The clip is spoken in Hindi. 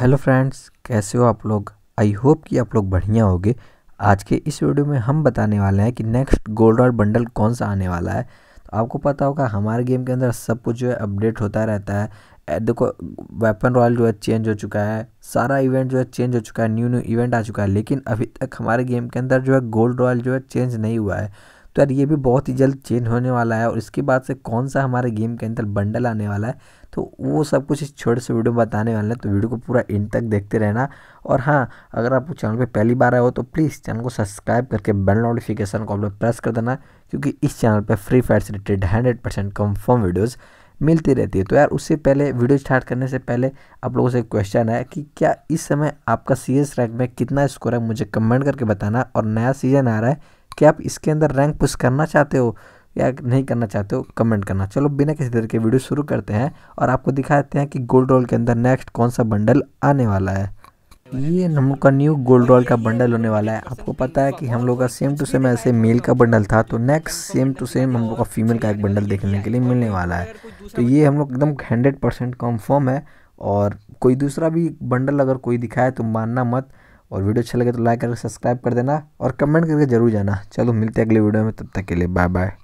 हेलो फ्रेंड्स, कैसे हो आप लोग। आई होप कि आप लोग बढ़िया होगे। आज के इस वीडियो में हम बताने वाले हैं कि नेक्स्ट गोल्ड और बंडल कौन सा आने वाला है। तो आपको पता होगा हमारे गेम के अंदर सब कुछ जो है अपडेट होता रहता है। देखो वेपन रॉयल जो है चेंज हो चुका है, सारा इवेंट जो है चेंज हो चुका है, न्यू इवेंट आ चुका है, लेकिन अभी तक हमारे गेम के अंदर जो है गोल्ड रॉयल जो है चेंज नहीं हुआ है। तो यार ये भी बहुत ही जल्द चेंज होने वाला है और इसके बाद से कौन सा हमारे गेम के अंदर बंडल आने वाला है तो वो सब कुछ इस छोटे से वीडियो में बताने वाले हैं। तो वीडियो को पूरा एंड तक देखते रहना। और हाँ, अगर आप चैनल पे पहली बार आए हो तो प्लीज़ चैनल को सब्सक्राइब करके बेल नोटिफिकेशन को आप लोग प्रेस कर देना, क्योंकि इस चैनल पर फ्री फायर से रिलेटेड 100% कन्फर्म वीडियोज़ मिलती रहती है। तो यार उससे पहले वीडियो स्टार्ट करने से पहले आप लोगों से क्वेश्चन है कि क्या इस समय आपका CS रैंक में कितना स्कोर है, मुझे कमेंट करके बताना। और नया सीजन आ रहा है, क्या आप इसके अंदर रैंक पुश करना चाहते हो या नहीं करना चाहते हो, कमेंट करना। चलो बिना किसी देर के वीडियो शुरू करते हैं और आपको दिखाते हैं कि गोल्ड रॉयल के अंदर नेक्स्ट कौन सा बंडल आने वाला है। ये हम लोग का न्यू गोल्ड रॉयल का बंडल होने वाला है। आपको पता है कि हम लोग का सेम टू सेम ऐसे मेल का बंडल था, तो नेक्स्ट सेम टू सेम हम लोग का फीमेल का एक बंडल देखने के लिए मिलने वाला है। तो ये हम लोग एकदम 100% कन्फर्म है। और कोई दूसरा भी बंडल अगर कोई दिखाए तो मानना मत। और वीडियो अच्छा लगे तो लाइक करके सब्सक्राइब कर देना और कमेंट करके जरूर जाना। चलो मिलते हैं अगले वीडियो में, तब तक के लिए बाय बाय।